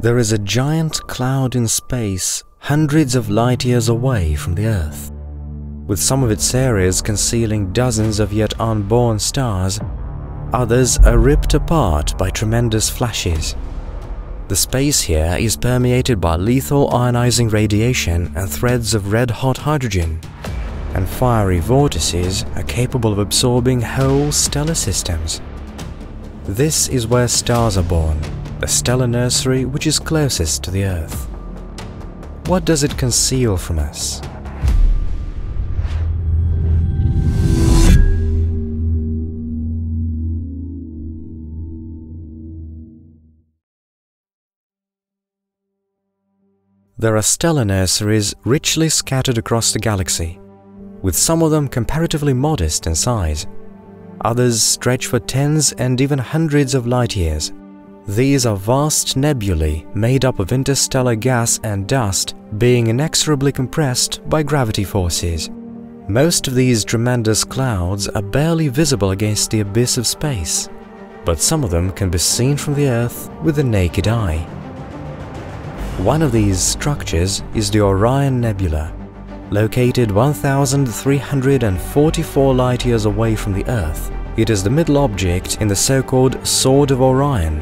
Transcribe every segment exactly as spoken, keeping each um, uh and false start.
There is a giant cloud in space hundreds of light years away from the Earth, with some of its areas concealing dozens of yet unborn stars. Others are ripped apart by tremendous flashes. The space here is permeated by lethal ionizing radiation and threads of red-hot hydrogen, and fiery vortices are capable of absorbing whole stellar systems. This is where stars are born, the stellar nursery which is closest to the Earth. What does it conceal from us? There are stellar nurseries richly scattered across the galaxy, with some of them comparatively modest in size. Others stretch for tens and even hundreds of light years. These are vast nebulae made up of interstellar gas and dust being inexorably compressed by gravity forces. Most of these tremendous clouds are barely visible against the abyss of space, but some of them can be seen from the Earth with the naked eye. One of these structures is the Orion Nebula, located one thousand three hundred forty-four light-years away from the Earth. It is the middle object in the so-called Sword of Orion,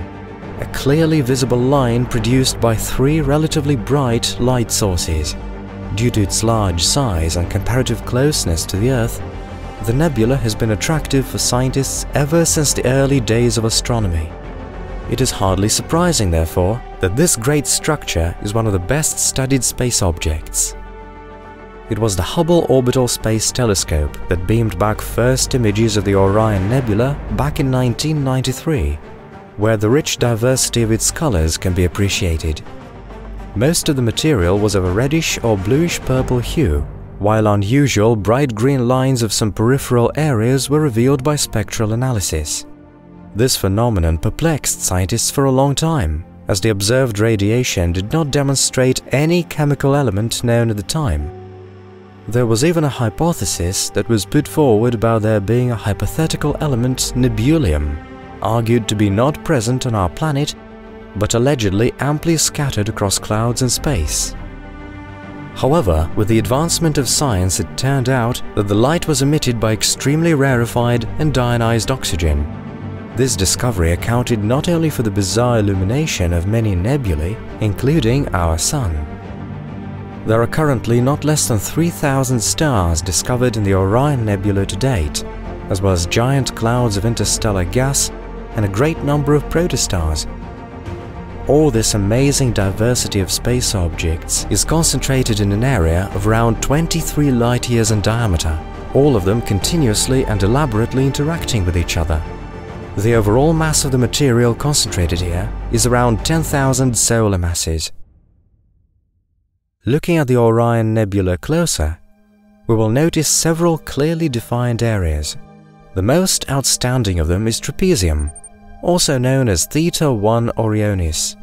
a clearly visible line produced by three relatively bright light sources. Due to its large size and comparative closeness to the Earth, the nebula has been attractive for scientists ever since the early days of astronomy. It is hardly surprising, therefore, that this great structure is one of the best-studied space objects. It was the Hubble Orbital Space Telescope that beamed back first images of the Orion Nebula back in nineteen ninety-three, where the rich diversity of its colors can be appreciated. Most of the material was of a reddish or bluish-purple hue, while unusual bright green lines of some peripheral areas were revealed by spectral analysis. This phenomenon perplexed scientists for a long time, as the observed radiation did not demonstrate any chemical element known at the time. There was even a hypothesis that was put forward about there being a hypothetical element nebulium, argued to be not present on our planet, but allegedly amply scattered across clouds and space. However, with the advancement of science, it turned out that the light was emitted by extremely rarefied and deionized oxygen. This discovery accounted not only for the bizarre illumination of many nebulae, including our Sun. There are currently not less than three thousand stars discovered in the Orion Nebula to date, as well as giant clouds of interstellar gas and a great number of protostars. All this amazing diversity of space objects is concentrated in an area of around twenty-three light-years in diameter, all of them continuously and elaborately interacting with each other. The overall mass of the material concentrated here is around ten thousand solar masses. Looking at the Orion Nebula closer, we will notice several clearly defined areas. The most outstanding of them is Trapezium, also known as Theta one Orionis.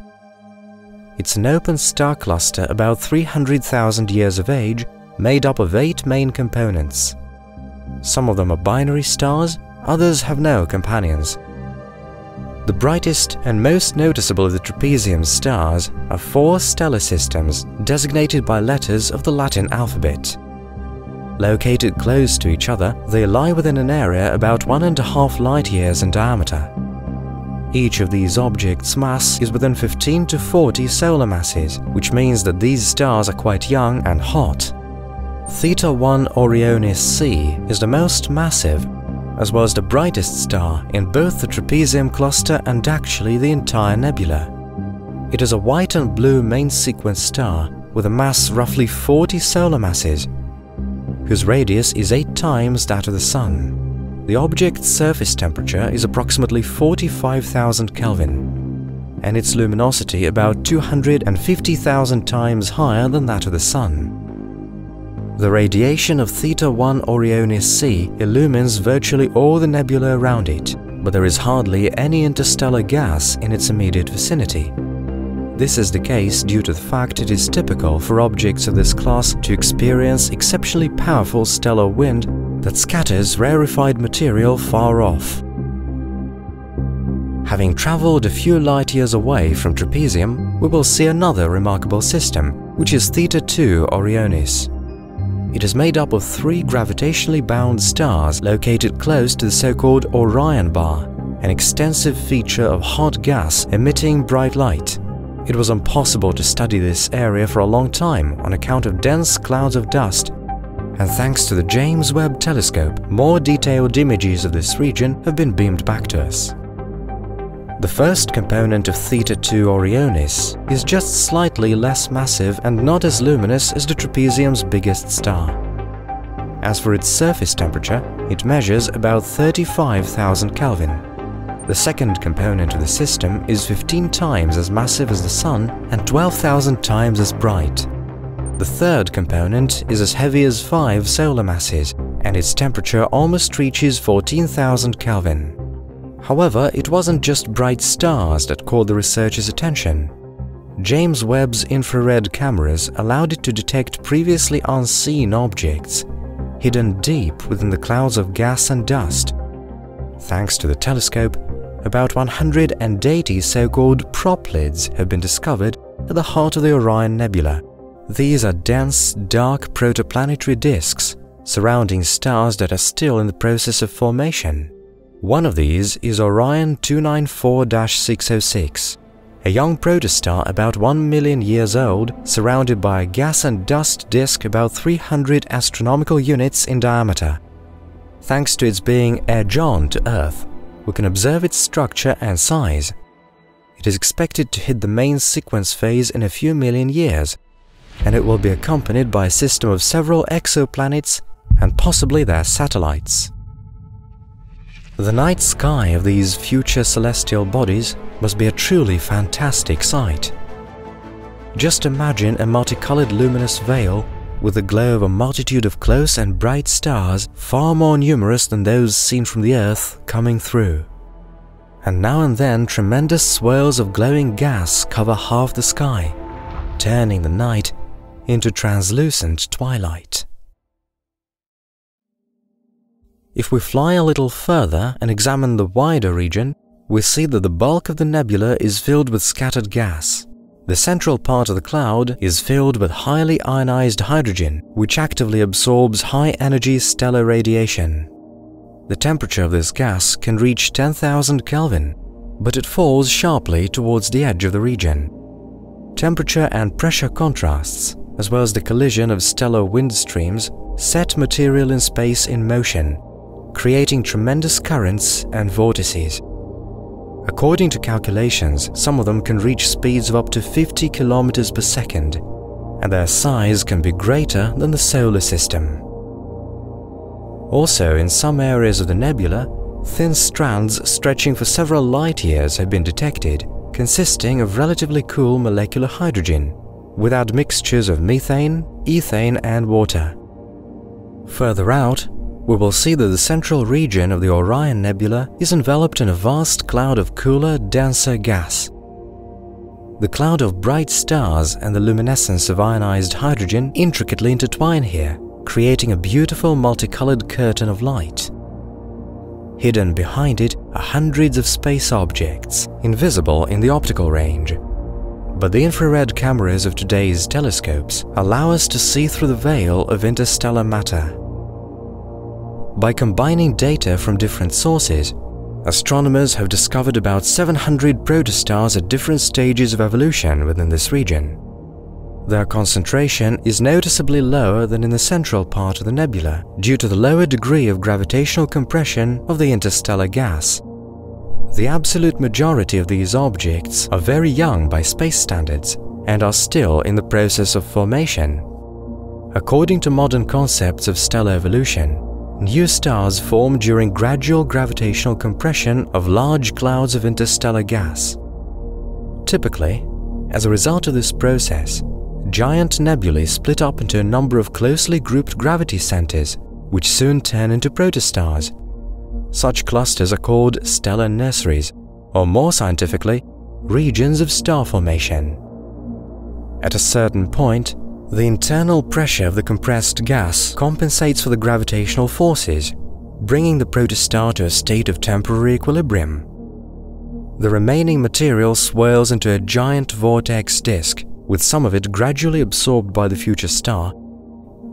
It's an open star cluster about three hundred thousand years of age, made up of eight main components. Some of them are binary stars, others have no companions. The brightest and most noticeable of the Trapezium stars are four stellar systems designated by letters of the Latin alphabet. Located close to each other, they lie within an area about one and a half light years in diameter. Each of these objects' mass is within fifteen to forty solar masses, which means that these stars are quite young and hot. Theta one Orionis C is the most massive, as well as the brightest star in both the Trapezium cluster and actually the entire nebula. It is a white and blue main sequence star with a mass roughly forty solar masses, whose radius is eight times that of the Sun. The object's surface temperature is approximately forty-five thousand Kelvin, and its luminosity about two hundred fifty thousand times higher than that of the Sun. The radiation of Theta one Orionis C illumines virtually all the nebula around it, but there is hardly any interstellar gas in its immediate vicinity. This is the case due to the fact it is typical for objects of this class to experience exceptionally powerful stellar wind that scatters rarefied material far off. Having travelled a few light years away from Trapezium, we will see another remarkable system, which is Theta two Orionis. It is made up of three gravitationally bound stars located close to the so-called Orion bar, an extensive feature of hot gas emitting bright light. It was impossible to study this area for a long time on account of dense clouds of dust, and thanks to the James Webb Telescope, more detailed images of this region have been beamed back to us. The first component of Theta two Orionis is just slightly less massive and not as luminous as the Trapezium's biggest star. As for its surface temperature, it measures about thirty-five thousand Kelvin. The second component of the system is fifteen times as massive as the Sun and twelve thousand times as bright. The third component is as heavy as five solar masses, and its temperature almost reaches fourteen thousand Kelvin. However, it wasn't just bright stars that caught the researchers' attention. James Webb's infrared cameras allowed it to detect previously unseen objects, hidden deep within the clouds of gas and dust. Thanks to the telescope, about one hundred eighty so-called proplyds have been discovered at the heart of the Orion Nebula. These are dense, dark protoplanetary disks surrounding stars that are still in the process of formation. One of these is Orion two ninety-four dash six oh six, a young protostar about one million years old, surrounded by a gas and dust disk about three hundred astronomical units in diameter. Thanks to its being edge-on to Earth, we can observe its structure and size. It is expected to hit the main sequence phase in a few million years, and it will be accompanied by a system of several exoplanets and possibly their satellites. The night sky of these future celestial bodies must be a truly fantastic sight. Just imagine a multicolored luminous veil with the glow of a multitude of close and bright stars, far more numerous than those seen from the Earth, coming through. And now and then tremendous swirls of glowing gas cover half the sky, turning the night into translucent twilight. If we fly a little further and examine the wider region, we see that the bulk of the nebula is filled with scattered gas. The central part of the cloud is filled with highly ionized hydrogen, which actively absorbs high-energy stellar radiation. The temperature of this gas can reach ten thousand Kelvin, but it falls sharply towards the edge of the region. Temperature and pressure contrasts, as well as the collision of stellar wind streams, set material in space in motion, creating tremendous currents and vortices. According to calculations, some of them can reach speeds of up to fifty kilometers per second, and their size can be greater than the solar system. Also, in some areas of the nebula, thin strands stretching for several light years have been detected, consisting of relatively cool molecular hydrogen, with admixtures of methane, ethane and water. Further out, we will see that the central region of the Orion Nebula is enveloped in a vast cloud of cooler, denser gas. The cloud of bright stars and the luminescence of ionized hydrogen intricately intertwine here, creating a beautiful multicolored curtain of light. Hidden behind it are hundreds of space objects, invisible in the optical range. But the infrared cameras of today's telescopes allow us to see through the veil of interstellar matter. By combining data from different sources, astronomers have discovered about seven hundred protostars at different stages of evolution within this region. Their concentration is noticeably lower than in the central part of the nebula due to the lower degree of gravitational compression of the interstellar gas. The absolute majority of these objects are very young by space standards and are still in the process of formation. According to modern concepts of stellar evolution, new stars form during gradual gravitational compression of large clouds of interstellar gas. Typically, as a result of this process, giant nebulae split up into a number of closely grouped gravity centers, which soon turn into protostars. Such clusters are called stellar nurseries, or more scientifically, regions of star formation. At a certain point, the internal pressure of the compressed gas compensates for the gravitational forces, bringing the protostar to a state of temporary equilibrium. The remaining material swirls into a giant vortex disk, with some of it gradually absorbed by the future star,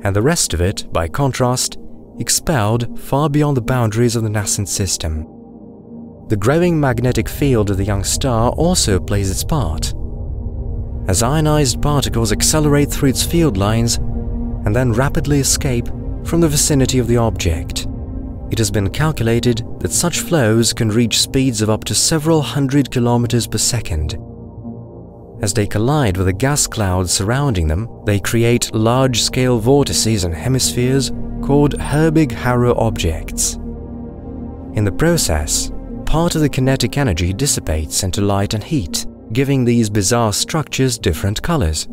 and the rest of it, by contrast, expelled far beyond the boundaries of the nascent system. The growing magnetic field of the young star also plays its part. As ionized particles accelerate through its field lines and then rapidly escape from the vicinity of the object, it has been calculated that such flows can reach speeds of up to several hundred kilometers per second. As they collide with the gas clouds surrounding them, they create large-scale vortices and hemispheres called Herbig-Haro objects. In the process, part of the kinetic energy dissipates into light and heat, giving these bizarre structures different colors.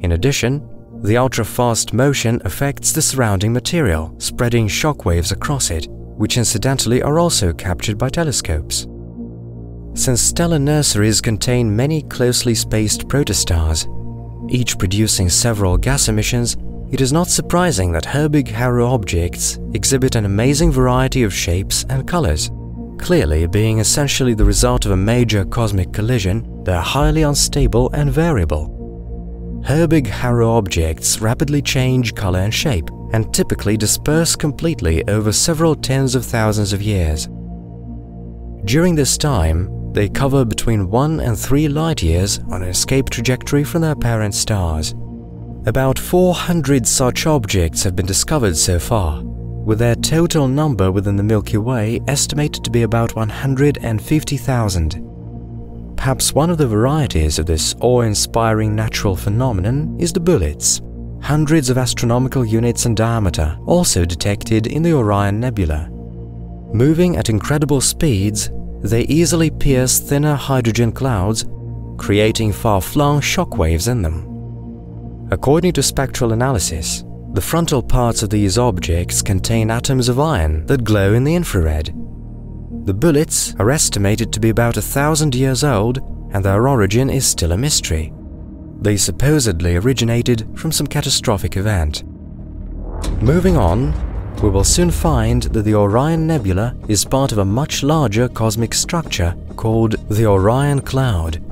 In addition, the ultra-fast motion affects the surrounding material, spreading shock waves across it, which incidentally are also captured by telescopes. Since stellar nurseries contain many closely spaced protostars, each producing several gas emissions, it is not surprising that Herbig-Haro objects exhibit an amazing variety of shapes and colors. Clearly, being essentially the result of a major cosmic collision, they are highly unstable and variable. Herbig-Haro objects rapidly change color and shape, and typically disperse completely over several tens of thousands of years. During this time, they cover between one and three light years on an escape trajectory from their parent stars. About four hundred such objects have been discovered so far, with their total number within the Milky Way estimated to be about one hundred fifty thousand. Perhaps one of the varieties of this awe-inspiring natural phenomenon is the bullets, hundreds of astronomical units in diameter, also detected in the Orion Nebula. Moving at incredible speeds, they easily pierce thinner hydrogen clouds, creating far-flung shockwaves in them. According to spectral analysis, the frontal parts of these objects contain atoms of iron that glow in the infrared. The bullets are estimated to be about a thousand years old, and their origin is still a mystery. They supposedly originated from some catastrophic event. Moving on, we will soon find that the Orion Nebula is part of a much larger cosmic structure called the Orion Cloud.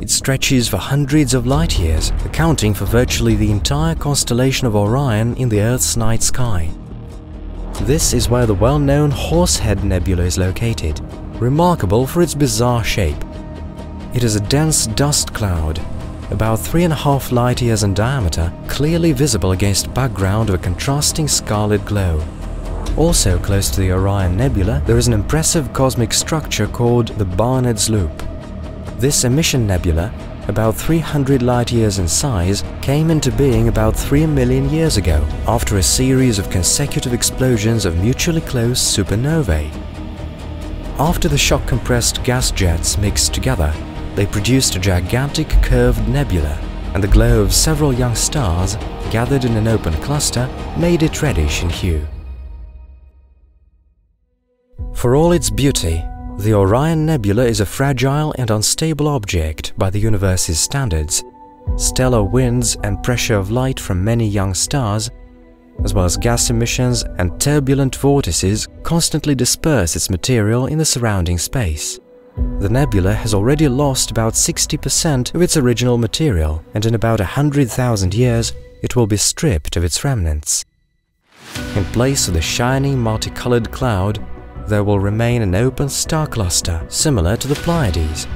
It stretches for hundreds of light years, accounting for virtually the entire constellation of Orion in the Earth's night sky. This is where the well-known Horsehead Nebula is located, remarkable for its bizarre shape. It is a dense dust cloud, about three and a half light years in diameter, clearly visible against a background of a contrasting scarlet glow. Also close to the Orion Nebula, there is an impressive cosmic structure called the Barnard's Loop. This emission nebula, about three hundred light-years in size, came into being about three million years ago after a series of consecutive explosions of mutually close supernovae. After the shock-compressed gas jets mixed together, they produced a gigantic curved nebula, and the glow of several young stars, gathered in an open cluster, made it reddish in hue. For all its beauty, the Orion Nebula is a fragile and unstable object by the universe's standards. Stellar winds and pressure of light from many young stars, as well as gas emissions and turbulent vortices, constantly disperse its material in the surrounding space. The nebula has already lost about sixty percent of its original material, and in about one hundred thousand years it will be stripped of its remnants. In place of the shining multicolored cloud, there will remain an open star cluster similar to the Pleiades.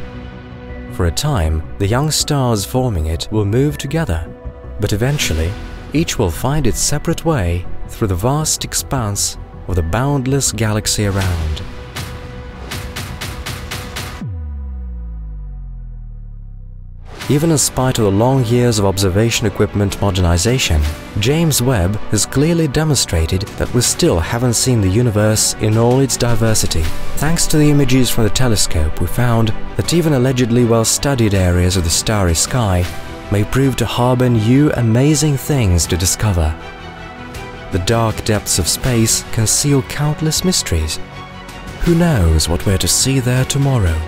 For a time, the young stars forming it will move together, but eventually, each will find its separate way through the vast expanse of the boundless galaxy around. Even in spite of the long years of observation equipment modernization, James Webb has clearly demonstrated that we still haven't seen the universe in all its diversity. Thanks to the images from the telescope, we found that even allegedly well-studied areas of the starry sky may prove to harbor new amazing things to discover. The dark depths of space conceal countless mysteries. Who knows what we're to see there tomorrow?